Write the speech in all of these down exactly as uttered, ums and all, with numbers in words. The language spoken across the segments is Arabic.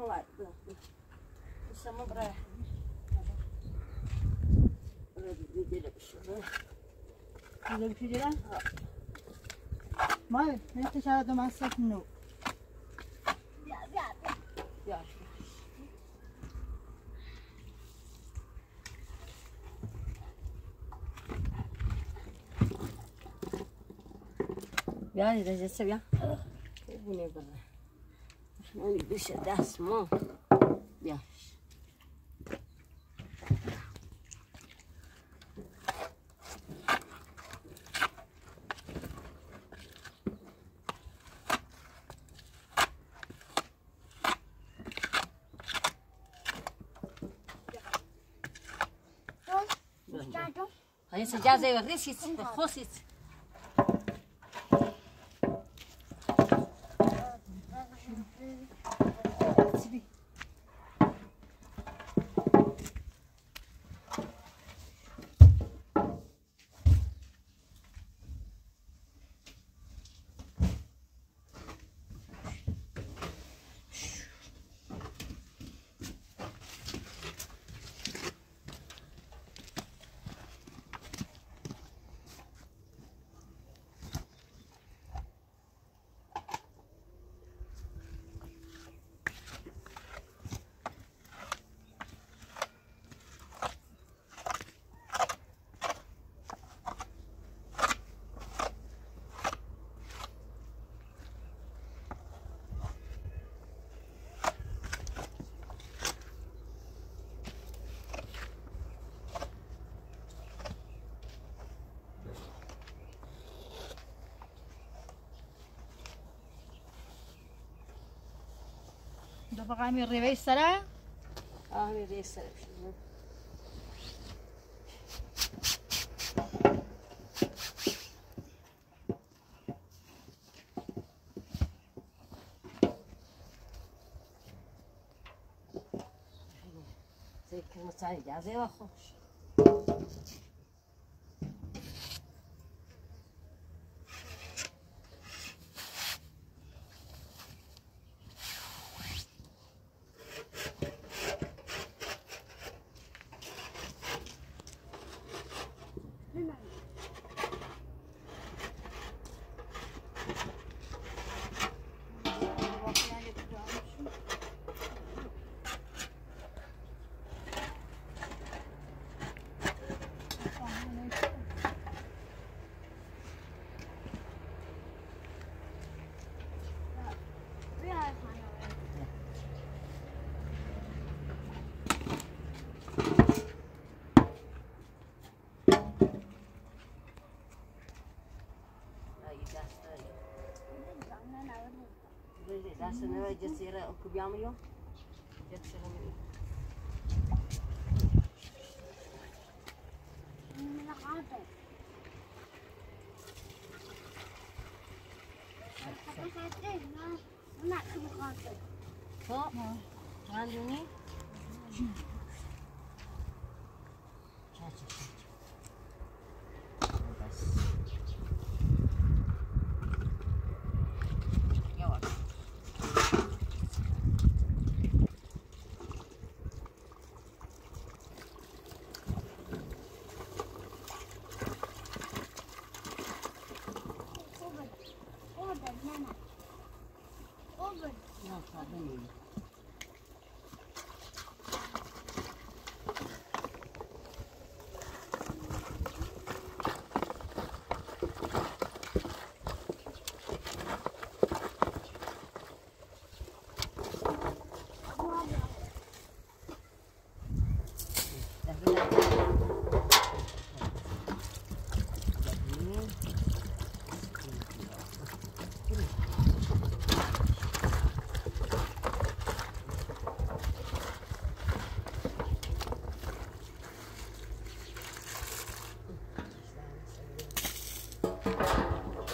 Olha, isso é uma brecha. Olha, dividir a pessoa. Olha, dividir a pessoa. Mãe, esta já é do mais certo não. Viado, viado. Viado. Viado, já é seu, já. Que bonito, né? Olha, bicho, dá as mãos. Bicho. Aí você já veio a riscos, roscos. دابا غنمير ربعي الساعة اه ربعي الساعة زي كلمة تعيق زي واخوش سنة جزيرة كبيرة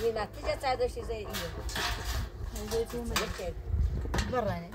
نتيجة تعدل شي زي إيه؟ نديرو ملكات براني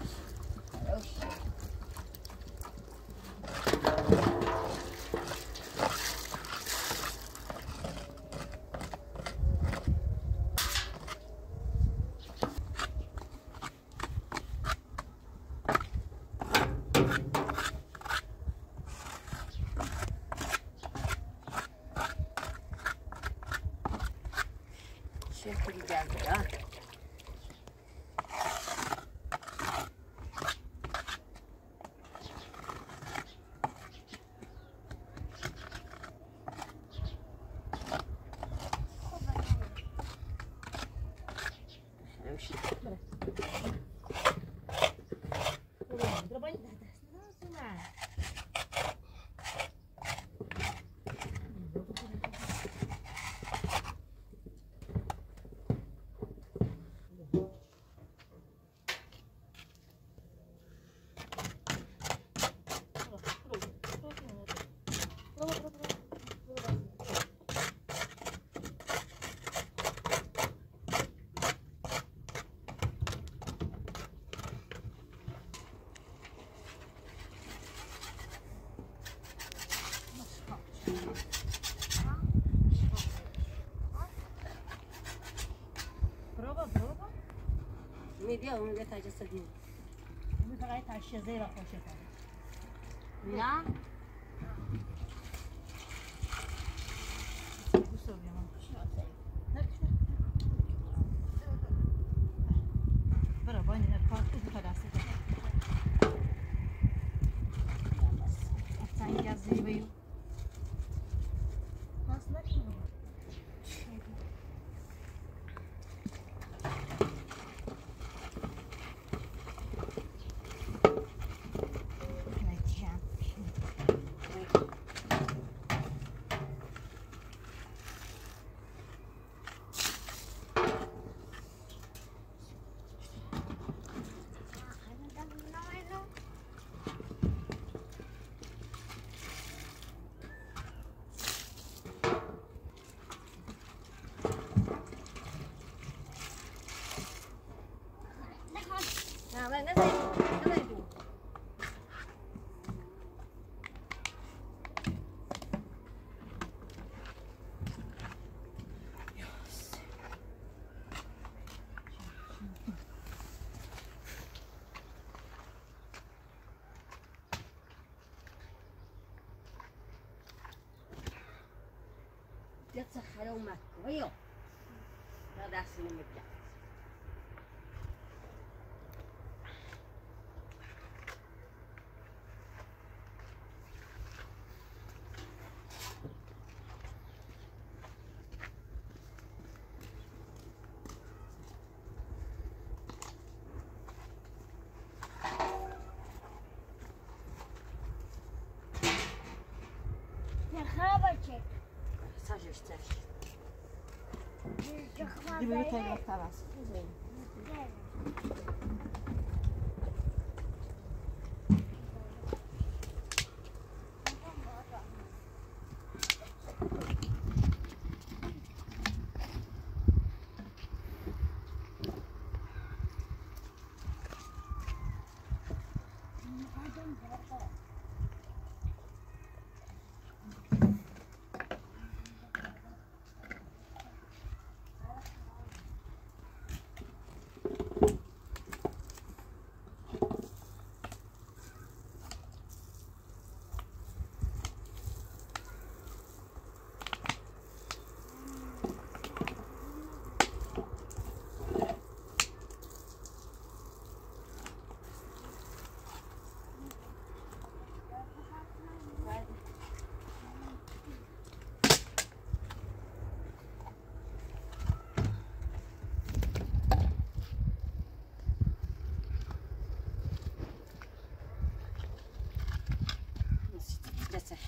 ميديا وميديا تاجس الدين. ميديا تاجس الجزيرة خوشتها. نعم. No. يلا نزل يلا يدوب. لا تسخر امك ويوه هذا احسن من الجاز. يا خابتك ساجي اشتري دي بيتها خلاص زين.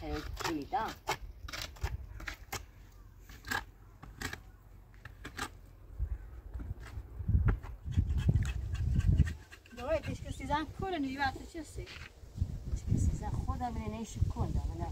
حيل كيدا دوريتش كسي زان كل اللي بعته تشسي كسي زان خدها من نيش كوندا انا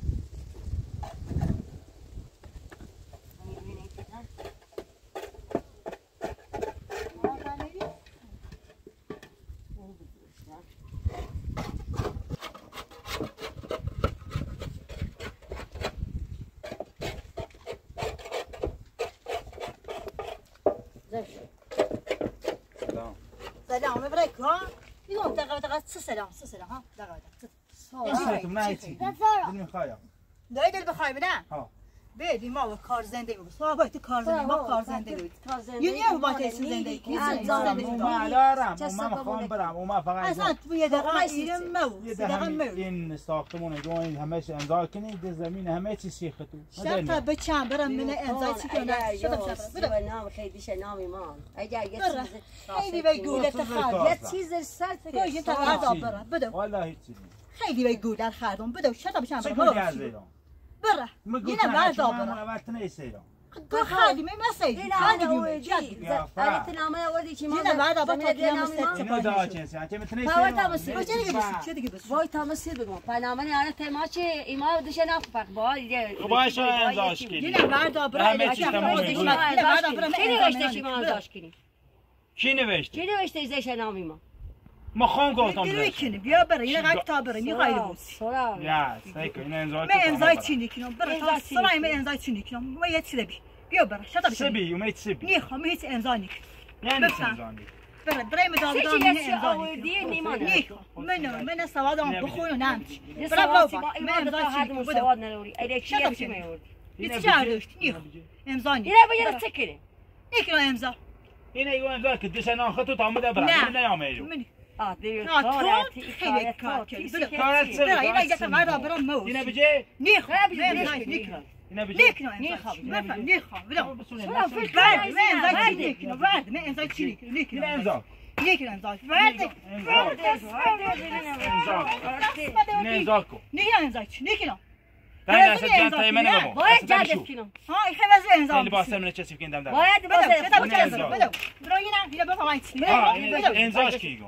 سلام سلام ها دغدا صوره مايتي من خايا دايد البخاي بلا ها بيدي ما كار زنده صحبت كار زنده ما كار زنده كار زنده يني ما تي زنده ما دارم ما مخون برام وما فقاي اصلا يدغا يرم مو يدغا مو ان ساختمون جوين همش امضا كني دي زمين همش سيختو شفت بكام برام من امضا سيكنا شفت بلا نام خيدي شنامي ما اجا يجي خيدي بيقول لك لا تشيز السالفه يجي تغدا برا بدا والله خيدي بيقول لك خادم بدا شطب شام برا يلا ما ضابط انا ما تنسيله كل خادمي ما سيد خادمي جد قالت انا ما وديك ما يلا ما ضابط يا مستر ما داكش انت متنسيله هو تا بس شدي بس وي تا مسيد ما انا انا تماشي ما وديش انا افق باي باش انا داشكني يلا ما ضابط انا وديش ما ضابط شنو اشتي ما داشكني شنو اشتي شنو اشتي زيش انا ما ما خون گفتم بیا بیا بره اینا قاعد تابره نی غیر بوس یا سایک اینا انزای ما انزای چینی کنم بره تا سلام ما انزای چینی کنم ما یه چیزی بیا بره شاتا بشی ما چیزی نی خم هیچ انزای نی نه انزای نی بره دریم داغ داغ نی انزای نی نی من من سوادم بخون نم بره بابا ما انزای چینی سواد نلوری ایدی شاتا بشی هیچ چاره نی انزای نی اینا بیا تکری یک امضا اینا یو امضا کدیش انا خطوت عمود ابراهیم نه یامه اه دي طارت حيلك كارت طارت لا جت مع رابر موت هنا بجي نيخ نيخ هنا بجي نيخ نيخ ما فهم نيخ بلا بعد ما انزاي نيك بعد ما انزاي نيك نيك انزاي نيك انزاي بعد نيزاكو نيك انزاي نيك لا سجنت ايمن ابو بايد جاجت كيلو هاي خبز انزال اللي باسم من تشيف كندم ده بايد بس بتنزل بلو دروينا هي بفايت انزاش كيجو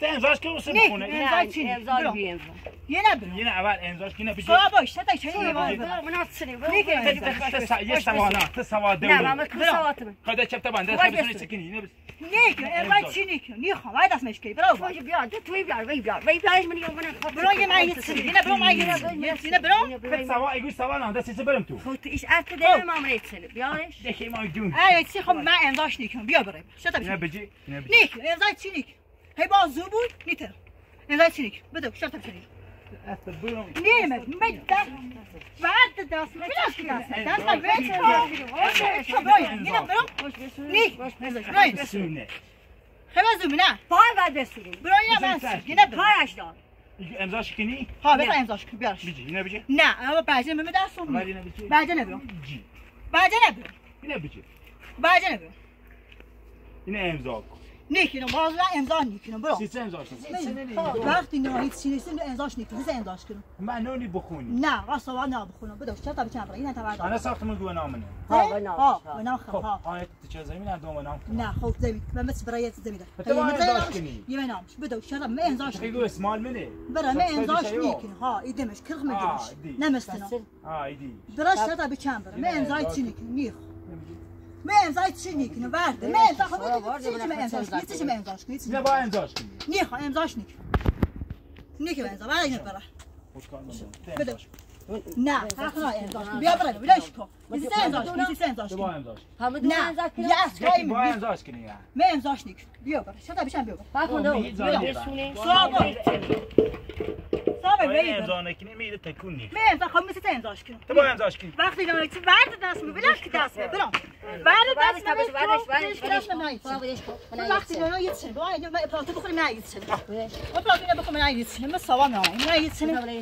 امضاش که واسه بخونه این امضا چی امضا بیام یه نبرو یه نوار امضاش که نبیشه بابا شتا چنی بابا مناصری یه سوالات سواد نعم سوادم خدا چپته بنده خودتون چکنی نه نه امضا چی نیکو نه خواهد از مشکی برو فوج بیا تو توی بیا وی بیا وی بیاش من یونن برو یه مایی چی نه برو مایی نه برو سوا ایگو سوا نه دست برم تو خودت ايش عرفت دلم امرت چلی بیارش دکی ما جون ای چی خب من امضاش نیکو بیا بریم شتا نه بجی نه امضا چی نیک هي بازوبون نيتر انا شريك بدك شرطه شريك نيمت مدة بعد داس مش داس داس بيت شو باين هنا برو ليش ليش خلاص منا باي بعد السوري برو بس هنا بهاش دار امضاش كني ها بقى امضاش كبير بيجي هنا بيجي لا هو بعدين ما بداسهم بعدين برو بيجي بعدين برو هنا بيجي بعدين برو هنا امضاك نیکنم باز را امضا نیکنم برو. چی امضاش کنی؟ وقتی نهایت سینسیم امضاش نیکنم چی امضاش کنم؟ معنونی بخونی. نه راست وای نه بخونم بدوش چه تا بچه برای این تا بعد. آن ساختمون دو نامنه. ها ها ونام خب ها. آن تیچه زمین هم دو نام. نه خب زمین من مس برای زمین. تو امضاش کنی. یه نامش بدوش چه تا من امضاش کنم. خیلی اسمال منه. برا من امضاش نیکنم ها ایدمش کرخ میگیرش نمیستنم. آه ایدی. برای چه تا بچه برای من امضاش نیکنم نیخ. ما امضاش چی نیکنم وارد ما امضا خودم چی ما امضاش نیست چی ما امضاش کنی نه با امضاش کنی نه خو امضاش نیک نیکه امضا وارد نه برا بده نه خو امضاش بیا برا بلاش کو نیست امضاش نیست امضاش با امضاش نه یه اسکای با امضاش کنی ما امضاش نیک بیا برا شده بشم بیا برا خو نه صابون صابون بیا امضا نکنی میره تکون نیک ما امضا خو میشه امضاش کنی تو با امضاش کنی وقتی نمیشه وارد دست بلاش که دست برا بعد بعد استمش بعد ايش كاش ما نايت انا اختي لو يتسن باين ما ابرات بخور ما يتسن ابرات انا بخور ما يتسن ما سوا ما ما يتسن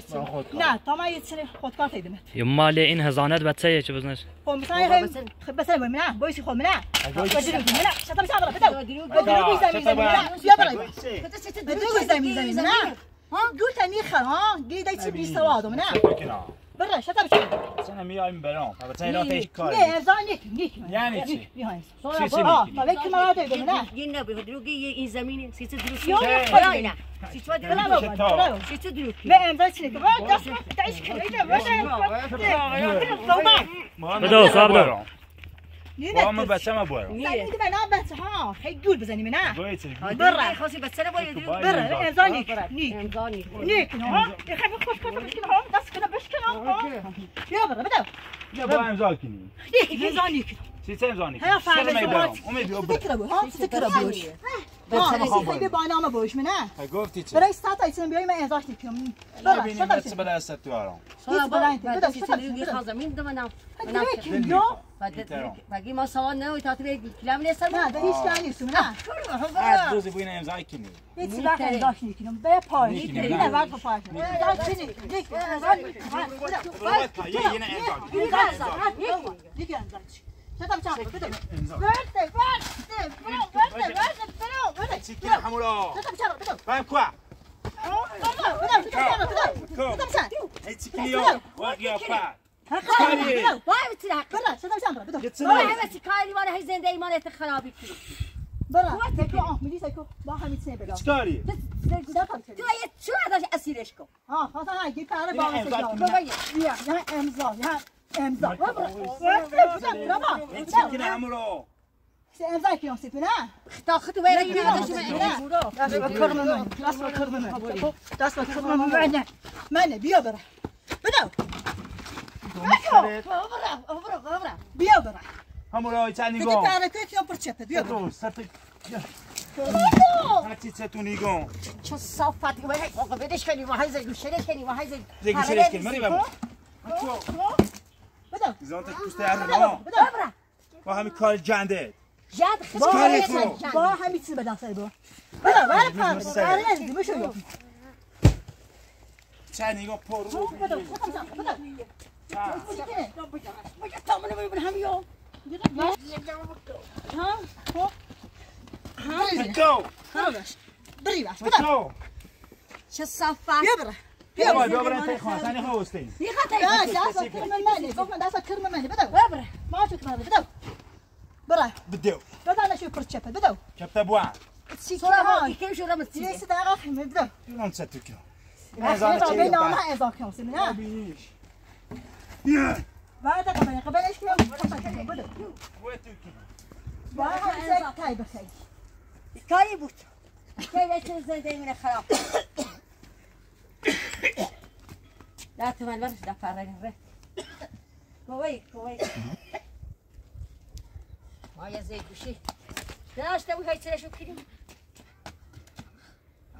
لا طما يتسن خد كارت يدمت يما لي انها زانات بتسيج بزنس قوم صاير بس انا منا بويسي خو منا بدي منا شطم صبره بدي بدي زميل زميل بدي زميل زميل منا ها قلت اني خا ها قيديتي بيسواد منا برا شطب شطب انا ميايم بلون بس انا لا تشكر ليه زانك نيك يعني شيء شيء شيء عليك ما هذا بدنا جينا بدروقي زميني سيت دروس يلا سيت ودي لا سيت دروس ما امضاش لك بس تعيش كده بدو صبر وما بسمه بورا يعني كده انا بس ها هيقول بزني منها برا خلاص بس انا بقول برا امضاني نيك امضاني نيك ها يخاف خش كده مش كده ها بس كده مش كده يا برا بدأ يا برا امضاك نيك امضاني سيت امضاني تكربوا ها تكربوا ها هي بانامه بوش منها قلتي برا استطاع يصير بيوم امضاش لك يوم برا بس بلا استطاعوا صلا بلا بدا تشتغل خازم من دمنا انا باقي ما سوى ناوي تعطي كلام لي سمع هذا ايش ثاني اسمنا هذا دوزي بينا امضاي كني ايش لا امضاش نيكنم بيه باي هنا واقفه فاش امضاش نيك نيك هنا امضاش نيك امضاش شطب شطب بدو ورتي ورتي ورتي ورتي ورتي سكين حموله شطب شطب بدو فاهم كوا بدو بدو بدو اي سكينيو واقيا فا هاي باي بتلعب برا شطب شطب بدو باي بس كايلي وانا هي زين دايما تخرابي كل برا تكو اه ملي تكو باها متسابره شكاري تو هي شو هذا اسيرشكو ها ها هاي كاري باي بس يا يا امزال يا امضا برا برا عمرو امضا كي نسيت منها اختخت وين هذا شي معنا خلاص كرمنا خلاص كرمنا معنا معنا بيا برا بداو برا برا برا بيا برا عمرو يتعني قوم كيف يوم برشت بيا برا هاتي تساتوني قوم شو الصفات بديش كاني ما هيزك وشريش كاني ما هيزك شريش كاني مري بابا بدأ. إذا أنت تستعير ها. بدأ برا. باهم كارل جاندي. جاد خدمة. باهم يصير بدأ سيبه. بدأ بعرف هذا. أنا لازم مش هو. تاني يوم بورو. بدأ. بدأ. بدأ. ماذا تعمل من بهم يوم؟ ها. ها. ها. بدأ. هذا. بري بس. بدأ. شو الصفة؟ يبرة. يا بابا يا بابا انت خلاص انا هوستي يا خاطر لا داسه كرمه مالي فوق ما داسه كرمه مالي بداو برا ما فيك هذا بداو برا بداو بداو انا شوف برشابه بداو شبت ابوع لا أشتوي هاي سلاشو كريم.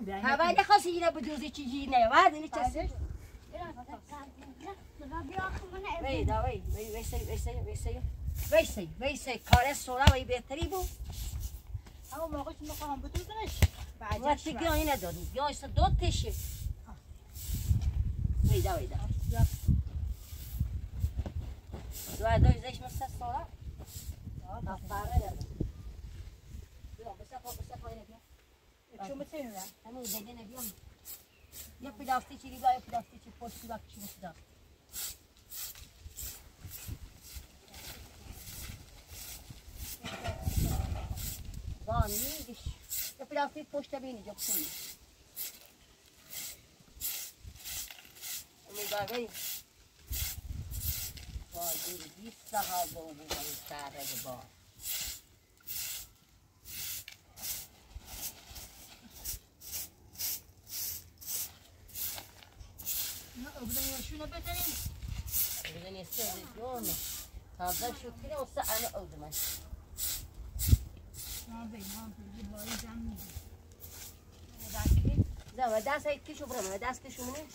هذا خاصي جينا بدوزي تجينا وهذا اللي تسير. وين دا وين وين وين سير وين سير وين سير وين سير وين سير كارس صورة وين بيتريبو. أو ما قلت ما قام بدوزناش. ما تكلم هنا دارو. يا يصدق تشي. وين دا وين دا. دوا دوا زيش مسا صورة. لا فارغ. شو متسوي يعني؟ أنا ودينا اليوم يبي دافتي شيء يبغى يبي دافتي شيء فوت شيء باكش مصدق. بانيش يبي دافتي فوت تبيني جبتوني. مباغي. بانيش بيسها بون بيسارة جبار. شنو بدني؟ بدني يستوي لونه هذا شو كذا وسأنا أودمه. ما بين ما بين جباري جامد. وداكي؟ لا وداس هيك كيشو برا ما وداس كيشو منيش.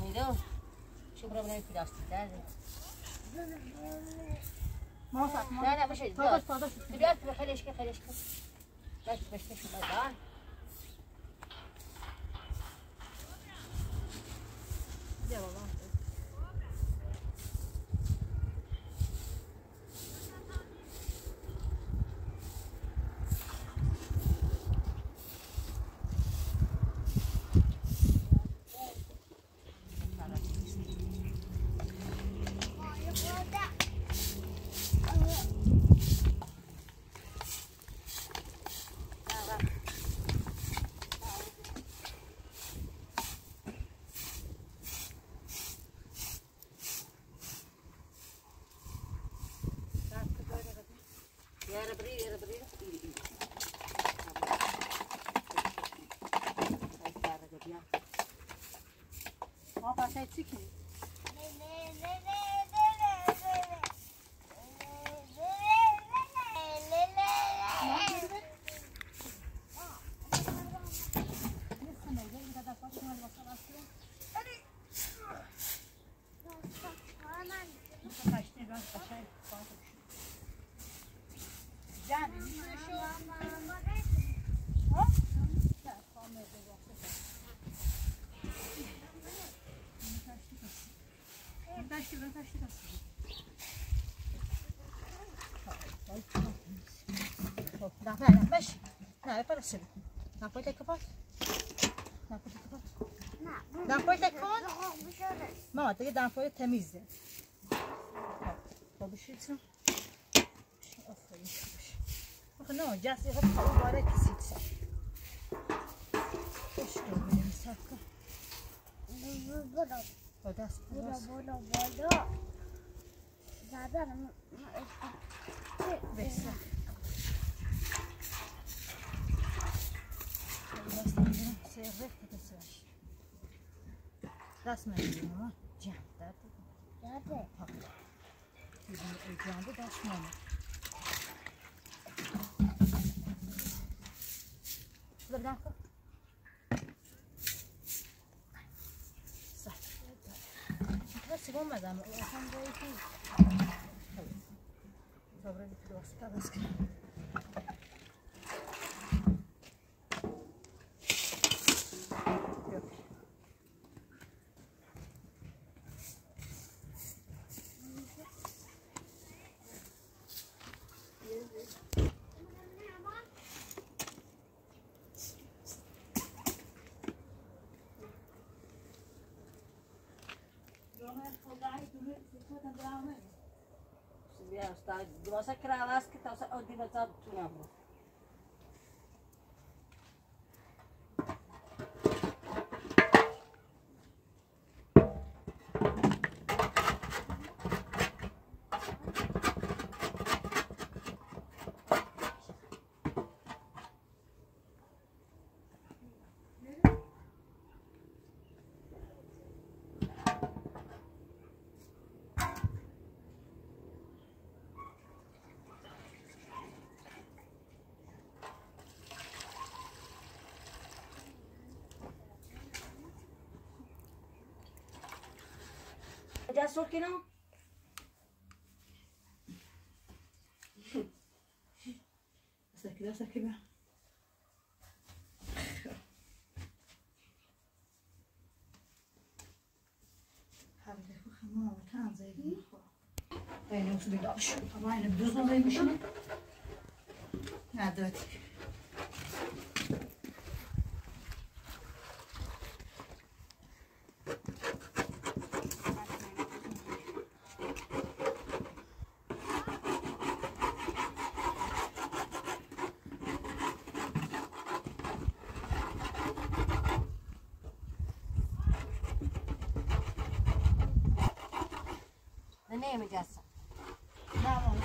نيدو شو بربنا في داستي هذا؟ ما وصلت. لا لا مش هيدا. تبيات بخليش كيف خليش كيف. بس بس شو بدار؟ يا بابا. لا لا لا مش لا يبقى رسمي لا بقول لك كبار لا بقول لك كبار لا بقول لك كبار ما تقدر دام فوق تميزه ببشيتو أخوي أخوي جالس يغطى وراك سيتسا إيش تقول مساكة بودا بودا بودا بودا زادا ما بس سيرفك تسويش رسمة اليوم جامدة جامدة الجامدة داشمون بدرك صح بس سيقوم يا سكينة سكينة سكينة حبيبي اخوها ماما كان زي الاخوة اي نفس الدبش طبعا البوزه زي مش عادتك نعم يا جاسم نعم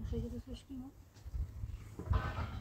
مش هيجيبوا فيش كيمو